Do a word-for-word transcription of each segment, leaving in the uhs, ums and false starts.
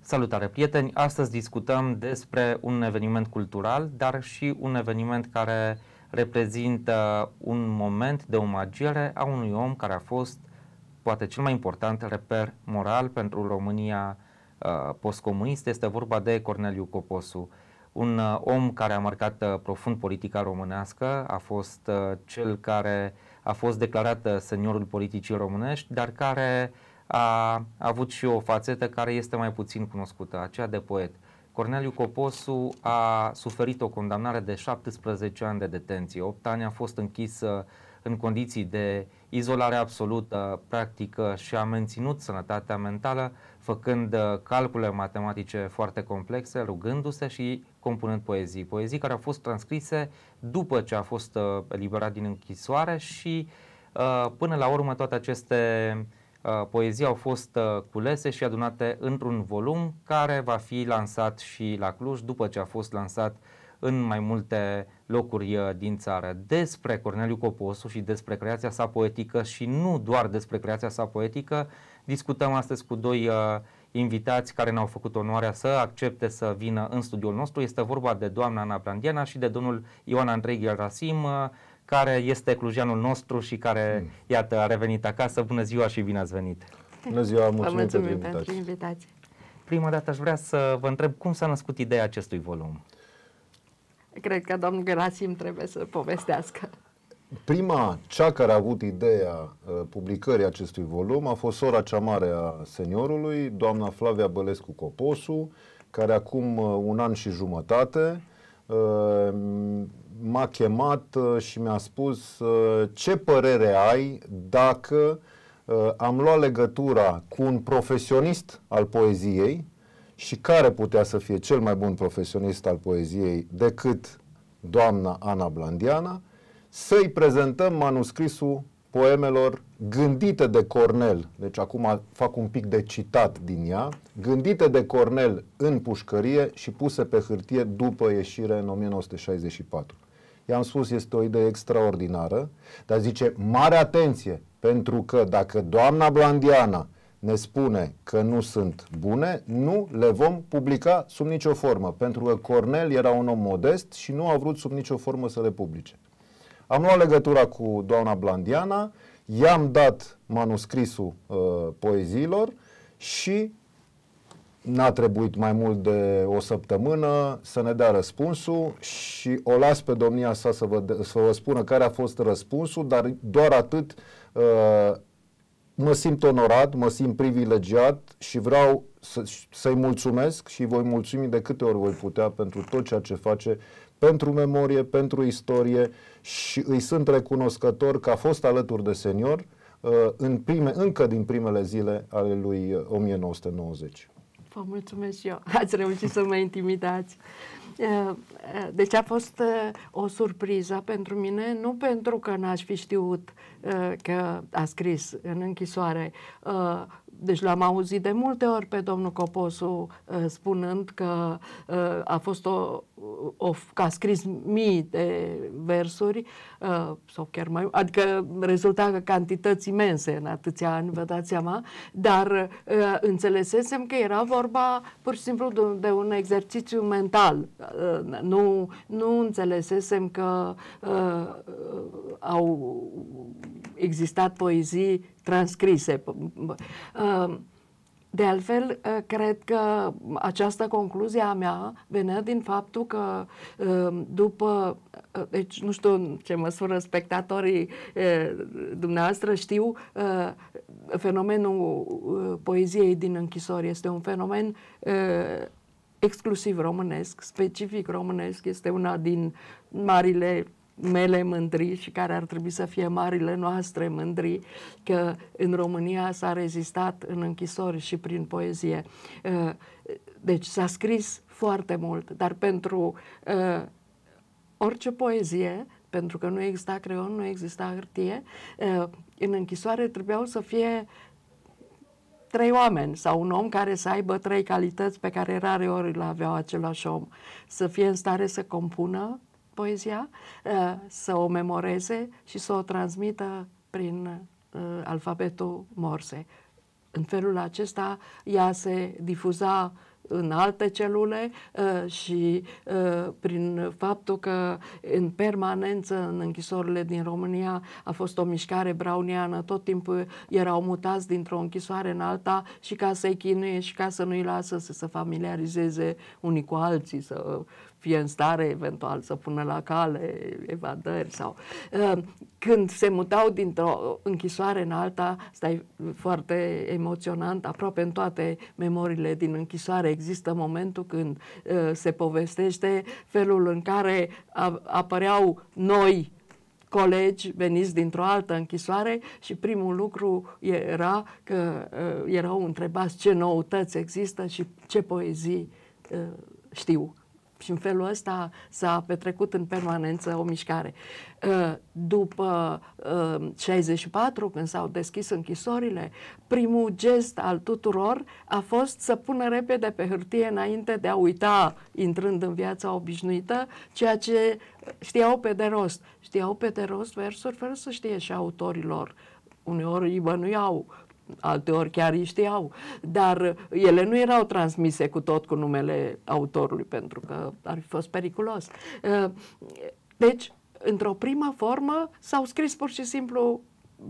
Salutare, prieteni! Astăzi discutăm despre un eveniment cultural, dar și un eveniment care reprezintă un moment de omagiere a unui om care a fost poate cel mai important reper moral pentru România uh, postcomunistă. Este vorba de Corneliu Coposu, un uh, om care a marcat uh, profund politica românească, a fost uh, cel care a fost declarat uh, seniorul politicii românești, dar care a avut și o fațetă care este mai puțin cunoscută, aceea de poet. Corneliu Coposu a suferit o condamnare de șaptesprezece ani de detenție. opt ani a fost închis în condiții de izolare absolută, practică, și a menținut sănătatea mentală, făcând calcule matematice foarte complexe, rugându-se și compunând poezii. Poezii care au fost transcrise după ce a fost eliberat din închisoare și, până la urmă, toate aceste poezii au fost culese și adunate într-un volum care va fi lansat și la Cluj, după ce a fost lansat în mai multe locuri din țară. Despre Corneliu Coposu și despre creația sa poetică, și nu doar despre creația sa poetică, discutăm astăzi cu doi invitați care ne-au făcut onoarea să accepte să vină în studiul nostru. Este vorba de doamna Ana Blandiana și de domnul Ioan Andrei Gherasim, care este clujeanul nostru și care, iată, a revenit acasă. Bună ziua și bine ați venit! Bună ziua, mulțumim pentru invitație. invitație! Prima dată aș vrea să vă întreb cum s-a născut ideea acestui volum. Cred că domnul Gherasim trebuie să povestească. Prima, cea care a avut ideea publicării acestui volum a fost sora cea mare a seniorului, doamna Flavia Bălescu Coposu, care acum un an și jumătate m-a chemat și mi-a spus: ce părere ai dacă am luat legătura cu un profesionist al poeziei, și care putea să fie cel mai bun profesionist al poeziei decât doamna Ana Blandiana, să-i prezentăm manuscrisul poemelor gândite de Cornel. Deci acum fac un pic de citat din ea. Gândite de Cornel în pușcărie și puse pe hârtie după ieșire în o mie nouă sute șaizeci și patru. I-am spus, este o idee extraordinară, dar zice, mare atenție, pentru că dacă doamna Blandiana ne spune că nu sunt bune, nu le vom publica sub nicio formă, pentru că Cornel era un om modest și nu a vrut sub nicio formă să le publice. Am luat legătura cu doamna Blandiana, i-am dat manuscrisul uh, poeziilor și n-a trebuit mai mult de o săptămână să ne dea răspunsul, și o las pe domnia sa să vă, de, să vă spună care a fost răspunsul, dar doar atât, uh, mă simt onorat, mă simt privilegiat și vreau să, să-i mulțumesc și voi mulțumi de câte ori voi putea pentru tot ceea ce face pentru memorie, pentru istorie, și îi sunt recunoscător că a fost alături de senior în prime, încă din primele zile ale lui o mie nouă sute nouăzeci. Vă mulțumesc și eu, ați reușit să mă intimidați. Deci a fost o surpriză pentru mine, nu pentru că n-aș fi știut că a scris în închisoare. Deci l-am auzit de multe ori pe domnul Coposu spunând că a fost o, o că a scris mii de versuri, sau chiar mai, adică rezulta cantități imense în atâția ani, vă dați seama, dar înțelesesem că era vorba pur și simplu de, de un exercițiu mental. Nu, nu înțelesesem că uh, au existat poezii transcrise. Uh, de altfel, uh, cred că această concluzie a mea venea din faptul că uh, după, uh, deci nu știu în ce măsură spectatorii uh, dumneavoastră știu, uh, fenomenul uh, poeziei din închisori este un fenomen uh, exclusiv românesc, specific românesc, este una din marile mele mândrii și care ar trebui să fie marile noastre mândrii, că în România s-a rezistat în închisori și prin poezie. Deci s-a scris foarte mult, dar pentru orice poezie, pentru că nu exista creion, nu exista hârtie, în închisoare trebuiau să fie trei oameni sau un om care să aibă trei calități pe care rare ori le aveau același om. Să fie în stare să compună poezia, să o memoreze și să o transmită prin alfabetul Morse. În felul acesta ea se difuza în alte celule și prin faptul că în permanență în închisorile din România a fost o mișcare browniană, tot timpul erau mutați dintr-o închisoare în alta și ca să-i chinuie și ca să nu-i lasă să se familiarizeze unii cu alții, să fie în stare eventual să pună la cale evadări sau... Când se mutau dintr-o închisoare în alta, stai foarte emoționant, aproape în toate memoriile din închisoare există momentul când uh, se povestește felul în care apăreau noi colegi veniți dintr-o altă închisoare și primul lucru era că uh, erau întrebați ce noutăți există și ce poezii uh, știu. Și în felul ăsta s-a petrecut în permanență o mișcare. După șaizeci și patru, când s-au deschis închisorile, primul gest al tuturor a fost să pună repede pe hârtie înainte de a uita, intrând în viața obișnuită, ceea ce știau pe de rost. Știau pe de rost versuri fără să știe și autorii lor. Uneori îi bănuiau, alteori chiar îi știau, dar ele nu erau transmise cu tot cu numele autorului, pentru că ar fi fost periculos. Deci, într-o primă formă, s-au scris pur și simplu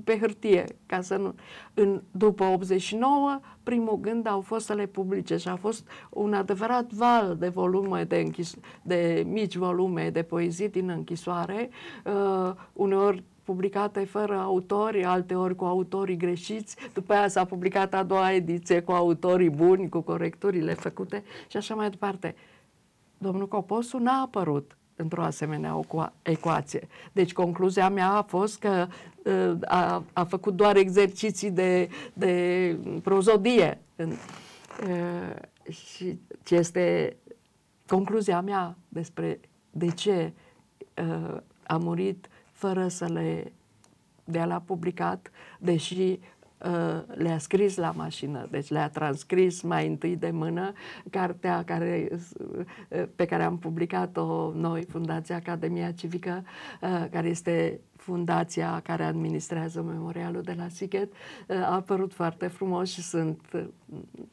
pe hârtie, ca să nu... În, după optzeci și nouă, primul gând au fost să le publice și a fost un adevărat val de volume, de, închis, de mici volume de poezii din închisoare, uh, uneori publicate fără autori, alteori cu autorii greșiți, după aia s-a publicat a doua ediție cu autorii buni, cu corecturile făcute și așa mai departe. Domnul Coposu n-a apărut într-o asemenea ecuație. Deci concluzia mea a fost că a, a făcut doar exerciții de, de prozodie. Și ce este concluzia mea despre de ce a murit fără să le dea la publicat, deși uh, le-a scris la mașină, deci le-a transcris mai întâi de mână cartea care, uh, pe care am publicat-o noi, Fundația Academia Civică, uh, care este fundația care administrează Memorialul de la Sighet. Uh, a apărut foarte frumos și sunt, uh,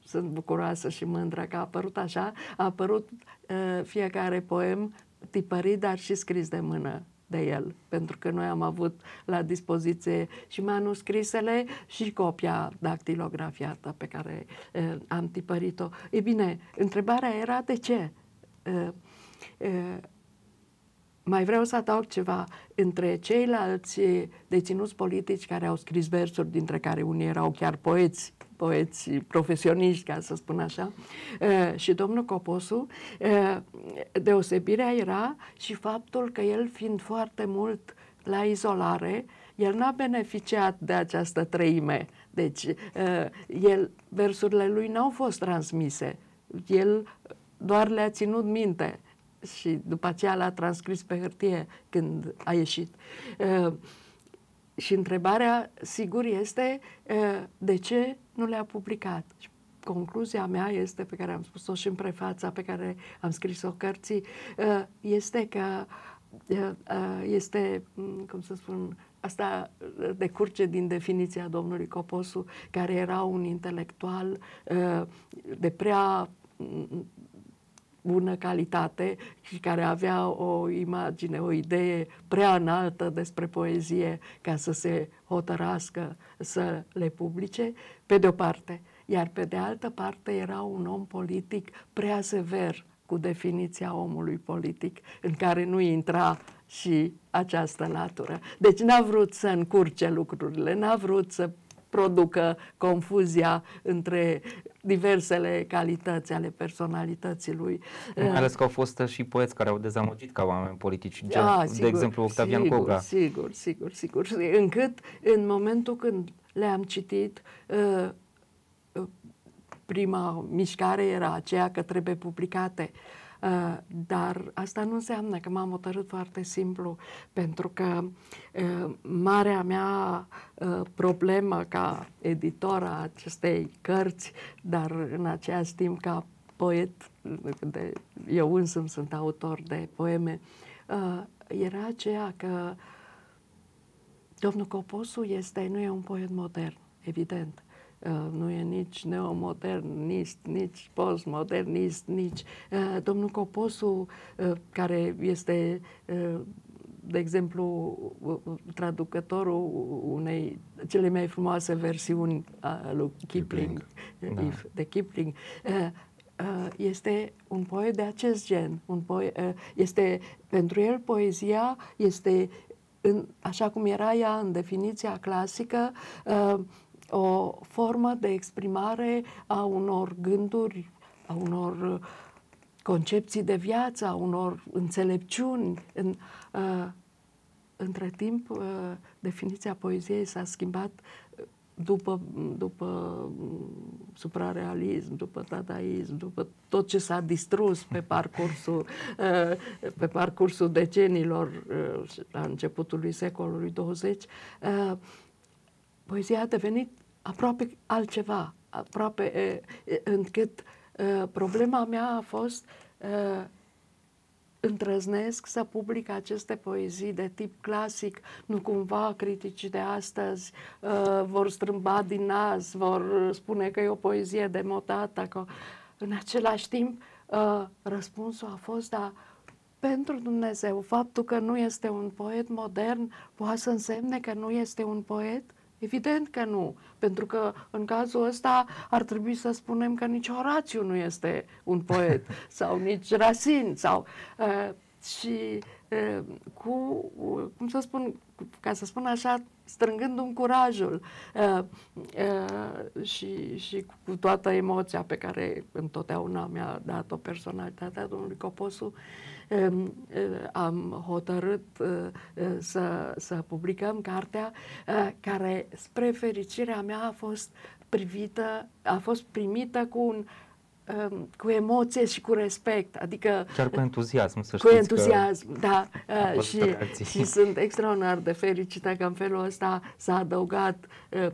sunt bucuroasă și mândră că a apărut așa. A apărut uh, fiecare poem tipărit, dar și scris de mână de el, pentru că noi am avut la dispoziție și manuscrisele și copia dactilografiată pe care uh, am tipărit-o. E bine, întrebarea era de ce? Uh, uh, mai vreau să adaug ceva. Între ceilalți deținuți politici care au scris versuri, dintre care unii erau chiar poeți, poeți profesioniști, ca să spun așa, uh, și domnul Coposu, uh, deosebirea era și faptul că el, fiind foarte mult la izolare, el n-a beneficiat de această treime. Deci, uh, el, versurile lui n-au fost transmise. El doar le-a ținut minte și după aceea l-a transcris pe hârtie când a ieșit. Uh, și întrebarea, sigur, este uh, de ce nu le-a publicat. Și concluzia mea este, pe care am spus-o și în prefața pe care am scris-o cărții, uh, este că uh, uh, este, cum să spun, asta decurge din definiția domnului Coposu, care era un intelectual uh, de prea... Um, bună calitate și care avea o imagine, o idee prea înaltă despre poezie ca să se hotărască să le publice, pe de o parte. Iar pe de altă parte era un om politic prea sever cu definiția omului politic, în care nu intra și această latură. Deci n-a vrut să încurce lucrurile, n-a vrut să producă confuzia între diversele calități ale personalității lui. Mai ales că au fost și poeți care au dezamăgit ca oameni politici, gen, A, sigur, de exemplu Octavian sigur, Goga. Sigur, sigur, sigur. Încât în momentul când le-am citit, prima mișcare era aceea că trebuie publicate. Dar asta nu înseamnă că m-am hotărât foarte simplu, pentru că marea mea problemă ca editora acestei cărți, dar în același timp ca poet, de, eu însumi sunt autor de poeme, era aceea că Domnul Coposu este, nu e un poet modern, evident. Nu e nici neomodernist, nici postmodernist, nici... Domnul Coposu, care este, de exemplu, traducătorul unei cele mai frumoase versiuni a lui Kipling, Kipling. If, da. de Kipling, este un poet de acest gen. Un poet, este, pentru el poezia este, în, așa cum era ea în definiția clasică, o formă de exprimare a unor gânduri, a unor concepții de viață, a unor înțelepciuni. În, uh, între timp, uh, definiția poeziei s-a schimbat după, după suprarealism, după dadaism, după tot ce s-a distrus pe parcursul, uh, pe parcursul decenilor, uh, la începutul secolului douăzeci. Uh, poezia a devenit aproape altceva, aproape e, încât e, problema mea a fost e, îndrăznesc să public aceste poezii de tip clasic, nu cumva criticii de astăzi e, vor strâmba din nas, vor spune că e o poezie demodată, că în același timp e, răspunsul a fost, da, pentru Dumnezeu, faptul că nu este un poet modern poate să însemne că nu este un poet? Evident că nu, pentru că în cazul ăsta ar trebui să spunem că nici Horațiu nu este un poet sau nici Rasin sau uh, și uh, cu, uh, cum să spun, ca să spun așa, strângându-mi curajul uh, uh, și, și cu toată emoția pe care întotdeauna mi-a dat-o personalitatea domnului Coposu, uh, uh, am hotărât uh, uh, să, să publicăm cartea uh, care, spre fericirea mea, a fost privită, a fost primită cu un cu emoție și cu respect, adică chiar cu entuziasm, să știți, cu entuziasm, da, și, și sunt extraordinar de fericită că în felul ăsta s-a adăugat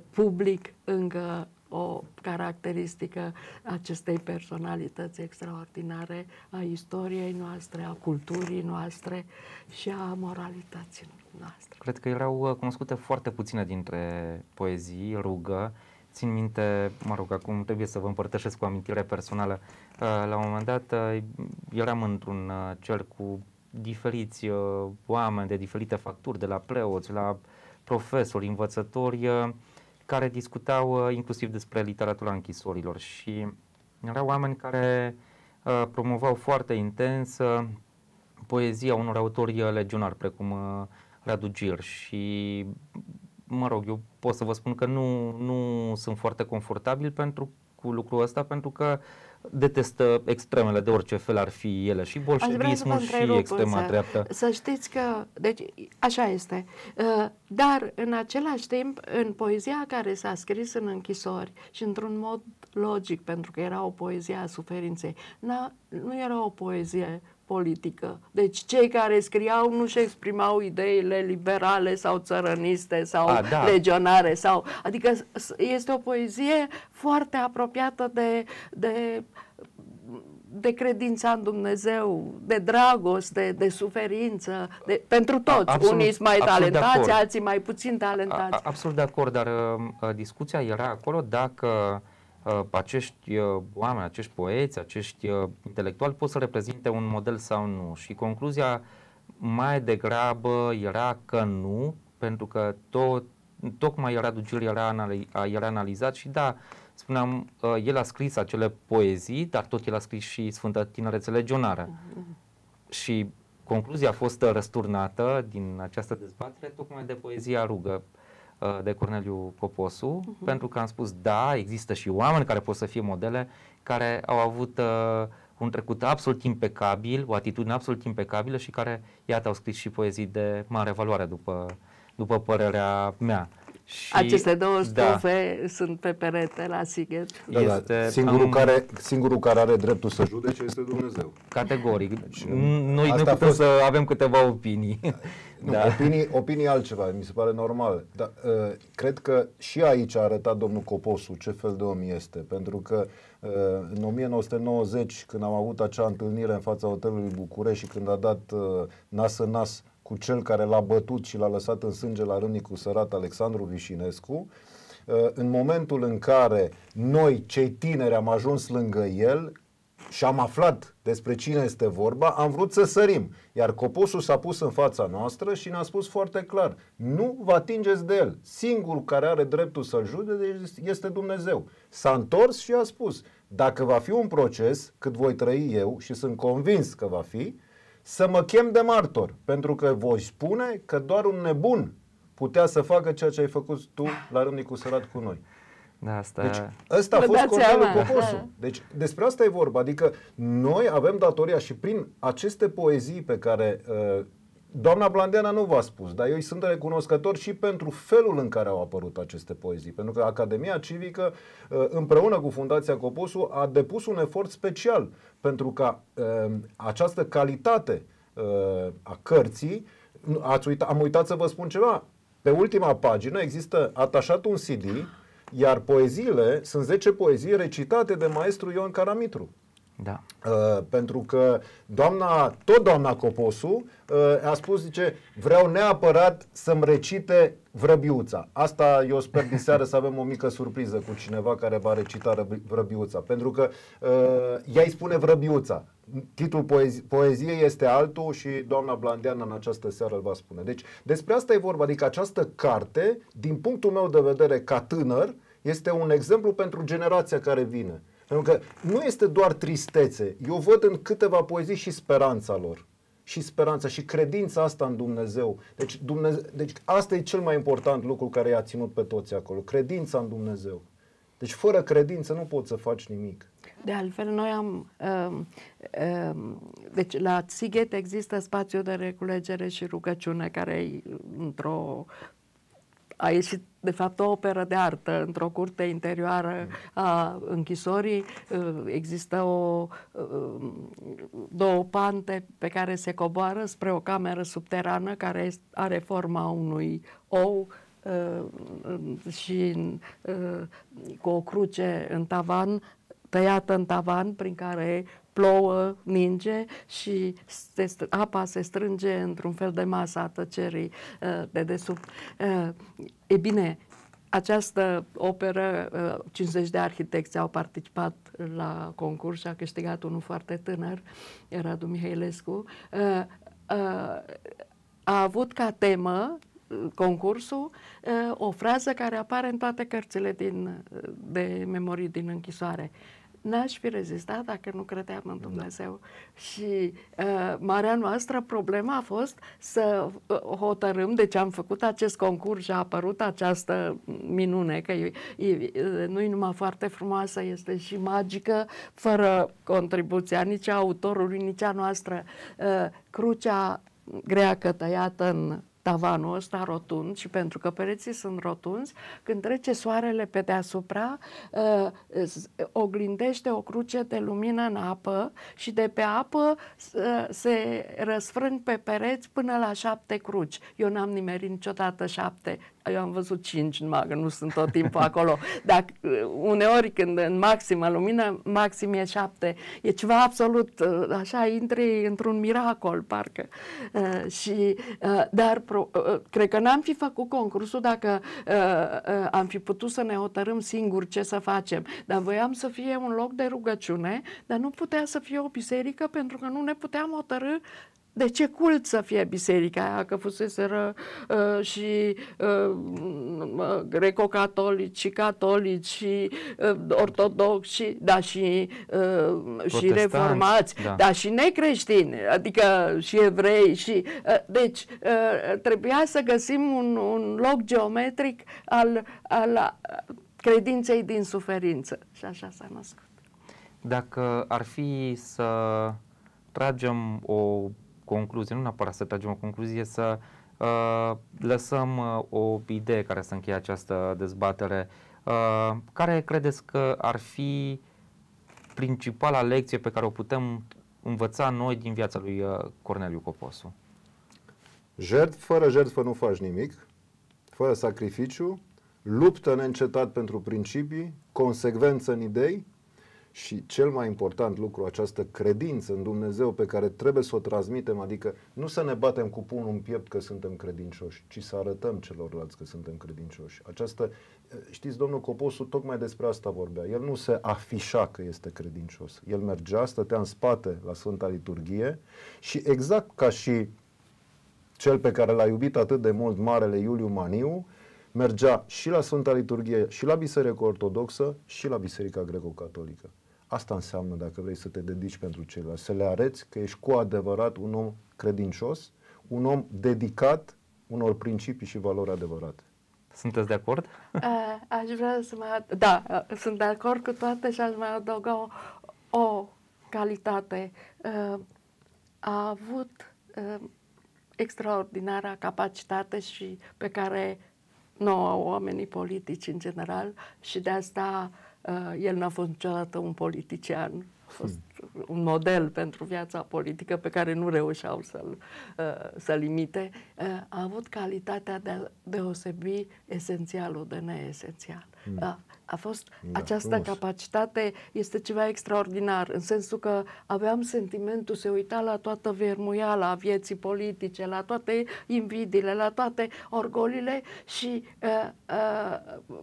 public încă o caracteristică acestei personalități extraordinare a istoriei noastre, a culturii noastre și a moralității noastre. Cred că erau cunoscute foarte puține dintre poezii, Rugă. Țin minte, mă rog, acum trebuie să vă împărtășesc cu amintire personală. La un moment dat eram într-un cerc cu diferiți oameni de diferite facturi, de la preoți, la profesori, învățători, care discutau inclusiv despre literatura închisorilor și erau oameni care promovau foarte intens poezia unor autori legionari, precum Radu Gyr și... Mă rog, eu pot să vă spun că nu, nu sunt foarte confortabil pentru, cu lucrul ăsta, pentru că detestă extremele de orice fel ar fi ele, și bolșevismul și extrema dreaptă. Să știți că, deci, așa este. Dar, în același timp, în poezia care s-a scris în închisori și într-un mod logic, pentru că era o poezie a suferinței, nu era o poezie politică. Deci cei care scriau nu își exprimau ideile liberale sau țărăniste sau A, da. legionare. Sau, adică este o poezie foarte apropiată de, de, de credința în Dumnezeu, de dragoste, de suferință, de, pentru toți. A, absolut, unii sunt mai talentați, alții mai puțin talentați. A, absolut de acord, dar uh, discuția era acolo dacă acești oameni, acești poeți, acești intelectuali pot să reprezinte un model sau nu. Și concluzia mai degrabă era că nu, pentru că tot, tocmai Radu Gyr era, era analizat și da, spuneam, el a scris acele poezii, dar tot el a scris și Sfânta Tinerețe Legionară. Și concluzia a fost răsturnată din această dezbatere tocmai de poezia Rugă de Corneliu Coposu, uh-huh. pentru că am spus, da, există și oameni care pot să fie modele, care au avut uh, un trecut absolut impecabil, o atitudine absolut impecabilă și care, iată, au scris și poezii de mare valoare, după, după părerea mea. Și aceste două strofe da. sunt pe perete la Sighet. Da, este, da. Singurul, am... care, singurul care are dreptul să judece este Dumnezeu. Categoric. Noi nu putem fost... să avem câteva opinii. Nu, da. opinii, opinii altceva, mi se pare normal. Dar uh, cred că și aici a arătat domnul Coposu ce fel de om este. Pentru că uh, în o mie nouă sute nouăzeci, când am avut acea întâlnire în fața hotelului București și când a dat uh, nas în nas cu cel care l-a bătut și l-a lăsat în sânge la râmnicul sărat, Alexandru Vișinescu, în momentul în care noi, cei tineri, am ajuns lângă el și am aflat despre cine este vorba, am vrut să sărim. Iar Coposu s-a pus în fața noastră și ne-a spus foarte clar: nu vă atingeți de el. Singurul care are dreptul să-l judece este Dumnezeu. S-a întors și a spus: dacă va fi un proces, cât voi trăi eu, și sunt convins că va fi, să mă chem de martor, pentru că voi spune că doar un nebun putea să facă ceea ce ai făcut tu la râmnicul sărat cu noi. Da, asta... Deci ăsta a fost Corneliu Coposu. Deci despre asta e vorba. Adică noi avem datoria și prin aceste poezii pe care uh, doamna Blandiana nu v-a spus, dar eu îi sunt recunoscător și pentru felul în care au apărut aceste poezii. Pentru că Academia Civică uh, împreună cu Fundația Coposu a depus un efort special pentru ca uh, această calitate uh, a cărții... Ați uita, am uitat să vă spun ceva. Pe ultima pagină există atașat un C D, iar poeziile, sunt zece poezii recitate de maestru Ion Caramitru. Da. Uh, pentru că doamna, tot doamna Coposu uh, a spus, zice, vreau neapărat să-mi recite Vrăbiuța. Asta eu sper din seară să avem o mică surpriză cu cineva care va recita Vrăbiuța. Pentru că uh, ea îi spune Vrăbiuța. Titlul poezi poeziei este altul și doamna Blandiana în această seară îl va spune. Deci despre asta e vorba. Adică această carte, din punctul meu de vedere ca tânăr, este un exemplu pentru generația care vine. Pentru că nu este doar tristețe. Eu văd în câteva poezii și speranța lor. Și speranța și credința asta în Dumnezeu. Deci, Dumnezeu, deci asta e cel mai important lucru care i-a ținut pe toți acolo. Credința în Dumnezeu. Deci fără credință nu poți să faci nimic. De altfel, noi am... Um, um, deci la Sighet există spațiu de reculegere și rugăciune care într-o... a ieșit, de fapt, o operă de artă într-o curte interioară a închisorii. Există o, două pante pe care se coboară spre o cameră subterană care are forma unui ou și cu o cruce în tavan, tăiată în tavan, prin care plouă, ninge și se, apa se strânge într-un fel de masă a tăcerii de desubt. E bine, această operă, cincizeci de arhitecți au participat la concurs și a câștigat unul foarte tânăr, Radu Mihailescu, a avut ca temă concursul o frază care apare în toate cărțile din, de memorii din închisoare. N-aș fi rezistat dacă nu credeam în Dumnezeu. Da. Și uh, marea noastră problemă a fost să hotărâm, deci am făcut acest concurs și a apărut această minune, că e, e, nu-i numai foarte frumoasă, este și magică, fără contribuția nici a autorului, nici a noastră. Uh, crucea greacă tăiată în tavanul ăsta rotund, și pentru că pereții sunt rotunzi, când trece soarele pe deasupra, uh, oglindește o cruce de lumină în apă și de pe apă uh, se răsfrâng pe pereți până la șapte cruci. Eu n-am nimerit niciodată șapte. Eu am văzut cinci, numai că nu sunt tot timpul acolo. Dar uneori când în maximă lumină, maxim e șapte. E ceva absolut, așa intri într-un miracol, parcă. Uh, și, uh, dar pro, uh, cred că n-am fi făcut concursul dacă uh, uh, am fi putut să ne hotărâm singuri ce să facem. Dar voiam să fie un loc de rugăciune, dar nu putea să fie o biserică pentru că nu ne puteam hotărâ de ce cult să fie biserica aia, că fuseseră uh, și uh, greco-catolici și catolici și uh, ortodoxi, da, și, uh, și reformați, da. Da, și necreștini, adică și evrei. Și, uh, deci uh, trebuia să găsim un, un loc geometric al, al credinței din suferință. Și așa s-a născut. Dacă ar fi să tragem o concluzie, nu neapărat să tragem o concluzie, să uh, lăsăm uh, o idee care să încheie această dezbatere. Uh, care credeți că ar fi principala lecție pe care o putem învăța noi din viața lui uh, Corneliu Coposu? Jertfă, fără jertfă nu faci nimic, fără sacrificiu, luptă neîncetat pentru principii, consecvență în idei Și cel mai important lucru, această credință în Dumnezeu pe care trebuie să o transmitem, adică nu să ne batem cu pumnul în piept că suntem credincioși, ci să arătăm celorlalți că suntem credincioși. Această, știți, domnul Coposu tocmai despre asta vorbea. El nu se afișa că este credincios. El mergea, stătea în spate la Sfânta Liturghie și exact ca și cel pe care l-a iubit atât de mult, marele Iuliu Maniu, mergea și la Sfânta Liturghie, și la Biserica Ortodoxă, și la Biserica Greco-Catolică. Asta înseamnă, dacă vrei să te dedici pentru ceilalți, să le arăți că ești cu adevărat un om credincios, un om dedicat unor principii și valori adevărate. Sunteți de acord? A, aș vrea să mai... Da, sunt de acord cu toate și aș mai adăuga o, o calitate. A avut extraordinară capacitate și pe care nu au oamenii politici în general și de asta... El n-a fost niciodată un politician, a fost un model pentru viața politică pe care nu reușeau să-l să-l imite. A avut calitatea de a deosebi esențialul de neesențial. A, a fost da, această frumos. Capacitate, este ceva extraordinar, în sensul că aveam sentimentul, se uita la toată vermuiala vieții politice, la toate invidiile, la toate orgolile și a, a,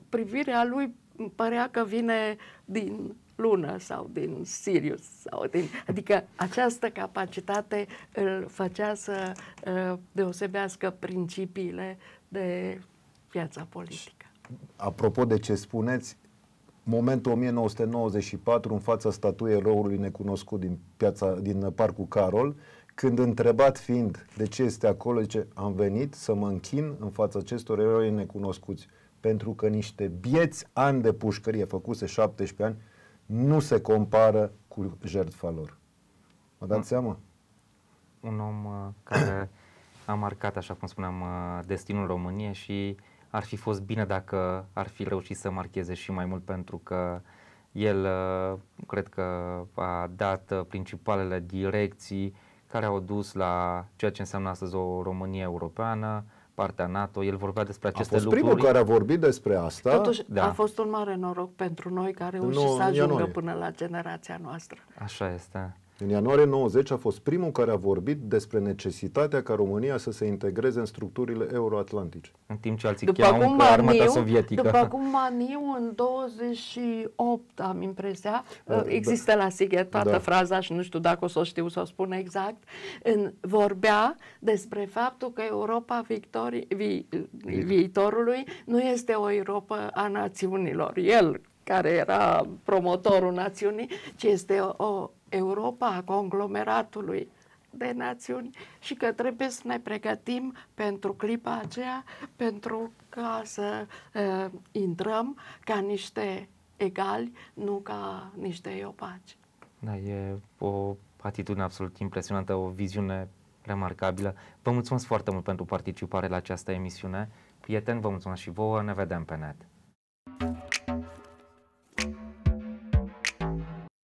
privirea lui părea că vine din lună sau din Sirius. Sau din, adică această capacitate îl făcea să uh, deosebească principiile de viața politică. Apropo de ce spuneți, momentul o mie nouă sute nouăzeci și patru în fața statuiei eroului necunoscut din, piața, din Parcul Carol, când întrebat fiind de ce este acolo, zice, am venit să mă închin în fața acestor eroi necunoscuți. Pentru că niște bieți ani de pușcărie făcuse șaptesprezece ani nu se compară cu jertfa lor. Mă dați seama? Un om care a marcat, așa cum spuneam, destinul României și ar fi fost bine dacă ar fi reușit să marcheze și mai mult, pentru că el cred că a dat principalele direcții care au dus la ceea ce înseamnă astăzi o România europeană, partea NATO, el vorbea despre aceste lucruri. A fost primul care a vorbit despre asta. Totuși, da. A fost un mare noroc pentru noi care a reușit no, să ajungă până la generația noastră. Așa este. În ianuarie nouăzeci a fost primul care a vorbit despre necesitatea ca România să se integreze în structurile euroatlantice. În timp ce alții cheamau armata sovietică. După cum Maniu, în douăzeci și opt, am impresia, da, există da. la Sighet toată da. fraza și nu știu dacă o să o știu să o spun exact, în, vorbea despre faptul că Europa victorii, vi, viitorului nu este o Europa a națiunilor. El, care era promotorul națiunii, ci este o Europa a conglomeratului de națiuni și că trebuie să ne pregătim pentru clipa aceea, pentru ca să uh, intrăm ca niște egali, nu ca niște iopaci. Da, e o atitudine absolut impresionantă, o viziune remarcabilă. Vă mulțumesc foarte mult pentru participare la această emisiune. Prieteni, vă mulțumesc și vouă, ne vedem pe net.